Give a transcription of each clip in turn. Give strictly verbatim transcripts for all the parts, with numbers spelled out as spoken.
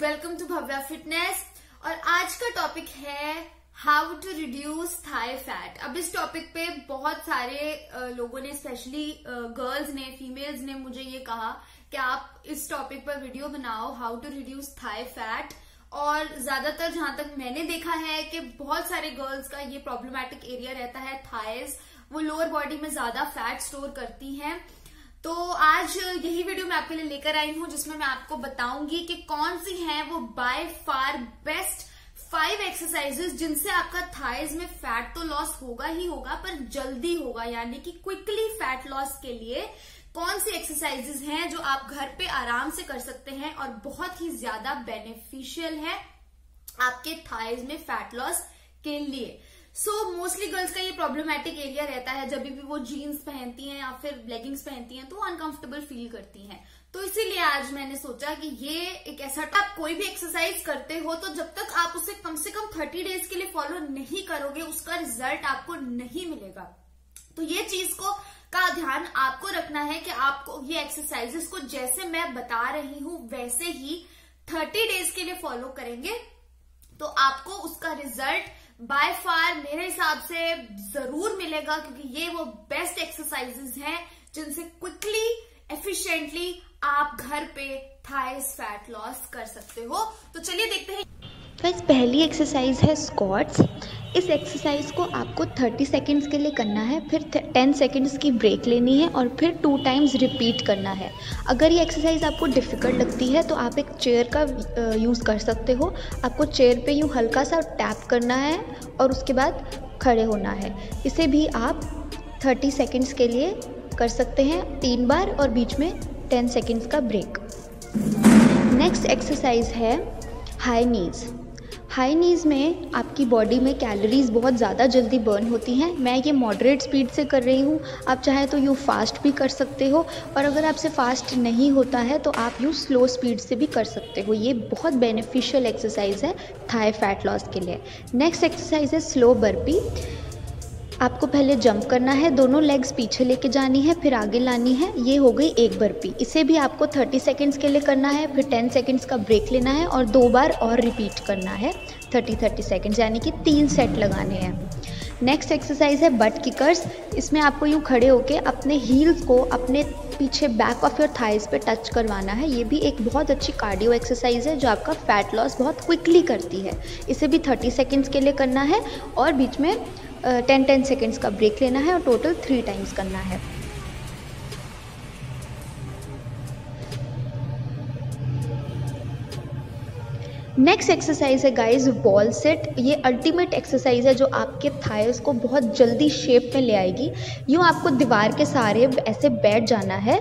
Welcome to Bhavya fitness. और आज का टॉपिक है how to reduce thigh fat. अब इस टॉपिक पे बहुत सारे लोगों ने, स्पेशली गर्ल्स ने, फीमेल्स ने मुझे ये कहा कि आप इस टॉपिक पर वीडियो बनाओ, how to reduce thigh fat. और ज्यादातर जहां तक मैंने देखा है कि बहुत सारे गर्ल्स का ये प्रॉब्लमेटिक एरिया रहता है थाइज, वो लोअर बॉडी में ज्यादा फैट स्टोर करती हैं। तो आज यही वीडियो मैं आपके लिए लेकर आई हूं जिसमें मैं आपको बताऊंगी कि कौन सी हैं वो by far best five exercises जिनसे आपका थाइज में फैट तो लॉस होगा ही होगा, पर जल्दी होगा, यानी कि क्विकली फैट लॉस के लिए कौन सी एक्सरसाइजेस हैं जो आप घर पे आराम से कर सकते हैं और बहुत ही ज्यादा बेनिफिशियल है आपके थाइज में फैट लॉस के लिए। सो मोस्टली गर्ल्स का ये प्रॉब्लमेटिक एरिया रहता है, जब भी वो जीन्स पहनती हैं या फिर लेगिंग्स पहनती हैं तो वो अनकंफर्टेबल फील करती हैं। तो इसीलिए आज मैंने सोचा कि ये एक ऐसा, आप कोई भी एक्सरसाइज करते हो तो जब तक आप उसे कम से कम थर्टी डेज के लिए फॉलो नहीं करोगे उसका रिजल्ट आपको नहीं मिलेगा। तो ये चीज को का ध्यान आपको रखना है कि आपको ये एक्सरसाइजेस को जैसे मैं बता रही हूं वैसे ही थर्टी डेज के लिए फॉलो करेंगे तो आपको उसका रिजल्ट बाय फार मेरे हिसाब से जरूर मिलेगा, क्योंकि ये वो बेस्ट एक्सरसाइजेस हैं जिनसे क्विकली एफिशिएंटली आप घर पे थाइज फैट लॉस कर सकते हो। तो चलिए देखते हैं। गाइस, पहली एक्सरसाइज है स्क्वाट्स। इस एक्सरसाइज को आपको थर्टी सेकेंड्स के लिए करना है, फिर टेन सेकेंड्स की ब्रेक लेनी है और फिर टू टाइम्स रिपीट करना है। अगर ये एक्सरसाइज आपको डिफ़िकल्ट लगती है तो आप एक चेयर का यूज़ कर सकते हो। आपको चेयर पे यूँ हल्का सा टैप करना है और उसके बाद खड़े होना है। इसे भी आप थर्टी सेकेंड्स के लिए कर सकते हैं तीन बार और बीच में टेन सेकेंड्स का ब्रेक। नेक्स्ट एक्सरसाइज है हाई नीज़। हाई नीज़ में आपकी बॉडी में कैलोरीज़ बहुत ज़्यादा जल्दी बर्न होती हैं। मैं ये मॉडरेट स्पीड से कर रही हूँ, आप चाहे तो यूँ फास्ट भी कर सकते हो, और अगर आपसे फास्ट नहीं होता है तो आप यूँ स्लो स्पीड से भी कर सकते हो। ये बहुत बेनिफिशियल एक्सरसाइज है थाई फैट लॉस के लिए। नेक्स्ट एक्सरसाइज है स्लो बर्पी। आपको पहले जंप करना है, दोनों लेग्स पीछे लेके जानी है, फिर आगे लानी है। ये हो गई एक बर्पी। इसे भी आपको थर्टी सेकेंड्स के लिए करना है, फिर टेन सेकेंड्स का ब्रेक लेना है और दो बार और रिपीट करना है थर्टी थर्टी सेकेंड्स, यानी कि तीन सेट लगाने हैं। नेक्स्ट एक्सरसाइज है बट किकर्स। इसमें आपको यूँ खड़े होके अपने हील्स को अपने पीछे बैक ऑफ योर थाइज पे टच करवाना है। ये भी एक बहुत अच्छी कार्डियो एक्सरसाइज है जो आपका फैट लॉस बहुत क्विकली करती है। इसे भी थर्टी सेकेंड्स के लिए करना है और बीच में टेन टेन सेकेंड्स का ब्रेक लेना है और टोटल थ्री टाइम्स करना है। नेक्स्ट एक्सरसाइज है गाइस वॉल सेट। ये अल्टीमेट एक्सरसाइज है जो आपके थाइस को बहुत जल्दी शेप में ले आएगी। यूँ आपको दीवार के सहारे ऐसे बैठ जाना है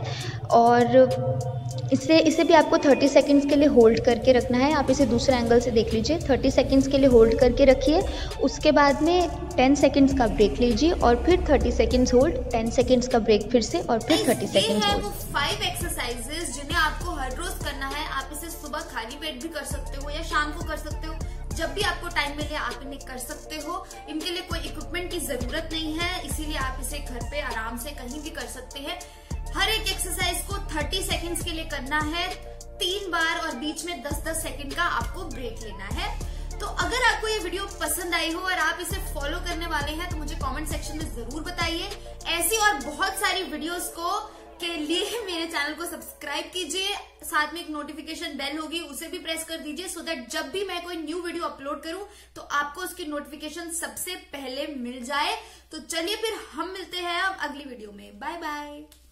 और इसे इसे भी आपको थर्टी सेकेंड्स के लिए होल्ड करके रखना है। आप इसे दूसरे एंगल से देख लीजिए। थर्टी सेकेंड्स के लिए होल्ड करके रखिए, उसके बाद में टेन सेकेंड्स का ब्रेक लीजिए और फिर thirty seconds hold, ten seconds का ब्रेक फिर से और फिर thirty seconds hold. Five exercises जिन्हें आपको हर रोज करना है। आप इसे सुबह खाली पेट भी कर सकते हो या शाम को कर सकते हो, जब भी आपको टाइम मिले आप इन्हें कर सकते हो। इनके लिए कोई इक्विपमेंट की जरूरत नहीं है, इसीलिए आप इसे घर पे आराम से कहीं भी कर सकते हैं। हर एक एक्सरसाइज को थर्टी सेकेंड्स के लिए करना है तीन बार और बीच में दस दस सेकेंड का आपको ब्रेक लेना है। तो अगर आपको ये वीडियो पसंद आई हो और आप इसे फॉलो करने वाले हैं तो मुझे कमेंट सेक्शन में जरूर बताइए। ऐसी और बहुत सारी वीडियोस को के लिए मेरे चैनल को सब्सक्राइब कीजिए, साथ में एक नोटिफिकेशन बेल होगी उसे भी प्रेस कर दीजिए, सो दैट जब भी मैं कोई न्यू वीडियो अपलोड करूं तो आपको उसकी नोटिफिकेशन सबसे पहले मिल जाए। तो चलिए फिर हम मिलते हैं अब अगली वीडियो में। Bye bye.